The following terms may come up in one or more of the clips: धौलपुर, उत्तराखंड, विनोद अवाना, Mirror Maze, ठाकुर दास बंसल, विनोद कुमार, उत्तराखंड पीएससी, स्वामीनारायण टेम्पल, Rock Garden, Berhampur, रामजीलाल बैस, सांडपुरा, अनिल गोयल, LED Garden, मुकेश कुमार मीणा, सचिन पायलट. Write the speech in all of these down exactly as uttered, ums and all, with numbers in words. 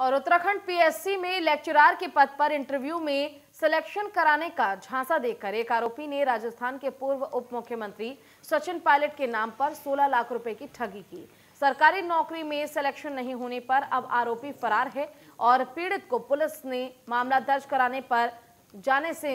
और उत्तराखंड पीएससी में लेक्चरार के पद पर इंटरव्यू में सिलेक्शन कराने का झांसा देकर एक आरोपी ने राजस्थान के पूर्व उप मुख्यमंत्री सचिन पायलट के नाम पर सोलह लाख रुपए की ठगी की। सरकारी नौकरी में सिलेक्शन नहीं होने पर अब आरोपी फरार है और पीड़ित को पुलिस ने मामला दर्ज कराने पर जाने से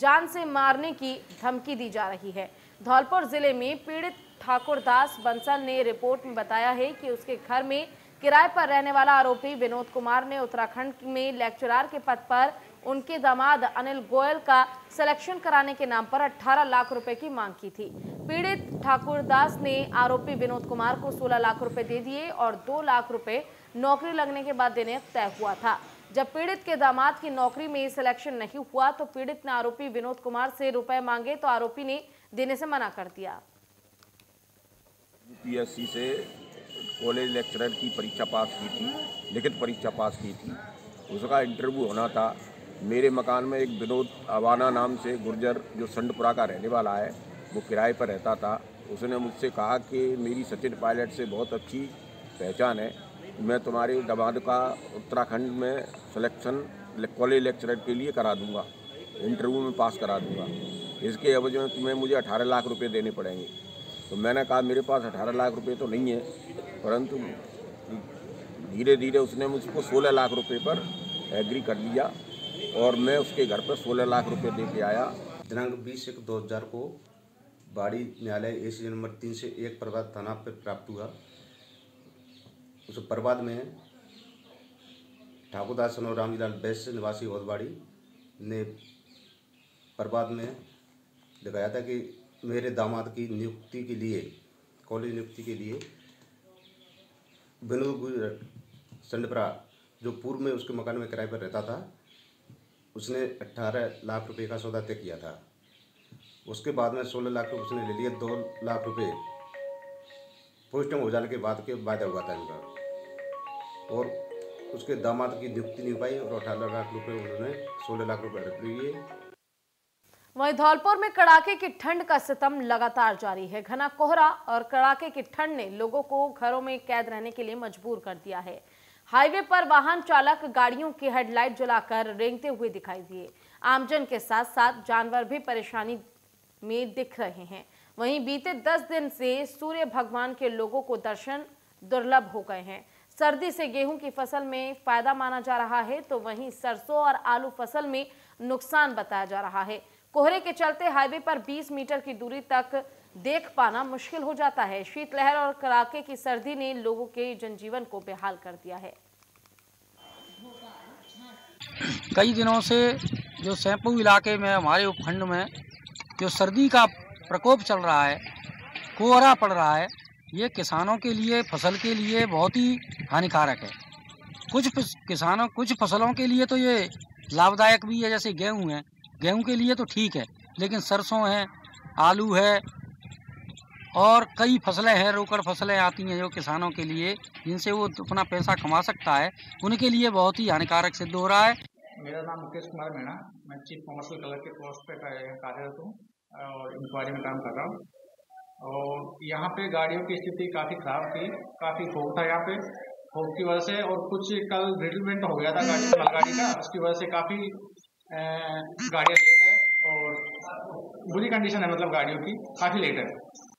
जान से मारने की धमकी दी जा रही है। धौलपुर जिले में पीड़ित ठाकुर दास बंसल ने रिपोर्ट में बताया है कि उसके घर में किराए पर रहने वाला आरोपी विनोद कुमार ने उत्तराखंड में लेक्चरार के पद पर उनके दामाद अनिल गोयल का सिलेक्शन कराने के नाम पर अठारह लाख रुपए की मांग की थी। पीड़ित ठाकुर दास ने आरोपी विनोद कुमार को सोलह लाख रुपए दे दिए और दो लाख रुपए नौकरी लगने के बाद देने तय हुआ था। जब पीड़ित के दामाद की नौकरी में सिलेक्शन नहीं हुआ तो पीड़ित ने आरोपी विनोद कुमार से रुपए मांगे तो आरोपी ने देने से मना कर दिया। पीएससी से कॉलेज लेक्चरर की परीक्षा पास की थी, लिखित परीक्षा पास की थी, उसका इंटरव्यू होना था। मेरे मकान में एक विनोद अवाना नाम से गुर्जर जो सांडपुरा का रहने वाला है, वो किराए पर रहता था। उसने मुझसे कहा कि मेरी सचिन पायलट से बहुत अच्छी पहचान है, मैं तुम्हारे दामाद का उत्तराखंड में सिलेक्शन कॉलेज लेक्चरर के लिए करा दूँगा, इंटरव्यू में पास करा दूँगा। इसके एवज में तुम्हें मुझे अठारह लाख रुपये देने पड़ेंगे। तो मैंने कहा मेरे पास अठारह लाख रुपए तो नहीं है, परंतु धीरे धीरे उसने मुझको सोलह लाख रुपए पर एग्री कर लिया और मैं उसके घर पर सोलह लाख रुपए दे के आया। दिनांक बीस एक दो हज़ार को बाड़ी न्यायालय एसी नंबर तीन से एक प्रवाद थाना पर प्राप्त हुआ। उस प्रवाद में ठाकुर दास और रामजीलाल बैस निवासी होदबाड़ी ने प्रवाद में दिखाया था कि मेरे दामाद की नियुक्ति के लिए कॉलेज नियुक्ति के लिए विनोद गुजर सांडपुरा जो पूर्व में उसके मकान में किराए पर रहता था, उसने अठारह लाख रुपए का सौदा तय किया था। उसके बाद में सोलह लाख रुपये उसने ले लिए, दो लाख रुपए पोस्टिंग हो जाने के बाद के वायदा हुआ था इनका, और उसके दामाद की नियुक्ति नहीं पाई और अठारह लाख रुपये उन्होंने सोलह लाख रुपये रख लिए। वहीं धौलपुर में कड़ाके की ठंड का सितम लगातार जारी है। घना कोहरा और कड़ाके की ठंड ने लोगों को घरों में कैद रहने के लिए मजबूर कर दिया है। हाईवे पर वाहन चालक गाड़ियों की हेडलाइट जलाकर रेंगते हुए दिखाई दिए। आमजन के साथ साथ जानवर भी परेशानी में दिख रहे हैं। वहीं बीते दस दिन से सूर्य भगवान के लोगों को दर्शन दुर्लभ हो गए हैं। सर्दी से गेहूं की फसल में फायदा माना जा रहा है तो वहीं सरसों और आलू फसल में नुकसान बताया जा रहा है। कोहरे के चलते हाईवे पर बीस मीटर की दूरी तक देख पाना मुश्किल हो जाता है। शीतलहर और कड़ाके की सर्दी ने लोगों के जनजीवन को बेहाल कर दिया है। कई दिनों से जो सैंपू इलाके में हमारे उपखंड में जो सर्दी का प्रकोप चल रहा है, कोहरा पड़ रहा है, ये किसानों के लिए फसल के लिए बहुत ही हानिकारक है। कुछ किसानों कुछ फसलों के लिए तो ये लाभदायक भी है, जैसे गेहूँ है, गेहूं के लिए तो ठीक है, लेकिन सरसों है, आलू है और कई फसलें हैं, रोकड़ फसलें आती हैं जो किसानों के लिए, जिनसे वो अपना पैसा कमा सकता है, उनके लिए बहुत ही हानिकारक सिद्ध हो रहा है। मेरा नाम मुकेश कुमार मीणा, मैं चीफ कॉमर्शियल कलर के पोस्ट पे कार्यरत हूँ और इंक्वायरी में काम कर रहा हूँ। और यहाँ पे गाड़ियों की स्थिति काफ़ी खराब थी, काफ़ी फोग था यहाँ पे, फोग की वजह से और कुछ कल रिटलमेंट हो गया था गाड़ी मालगाड़ी का, उसकी वजह से काफ़ी गाड़ियाँ लेट है और बुरी कंडीशन है, मतलब गाड़ियों की काफ़ी लेट है।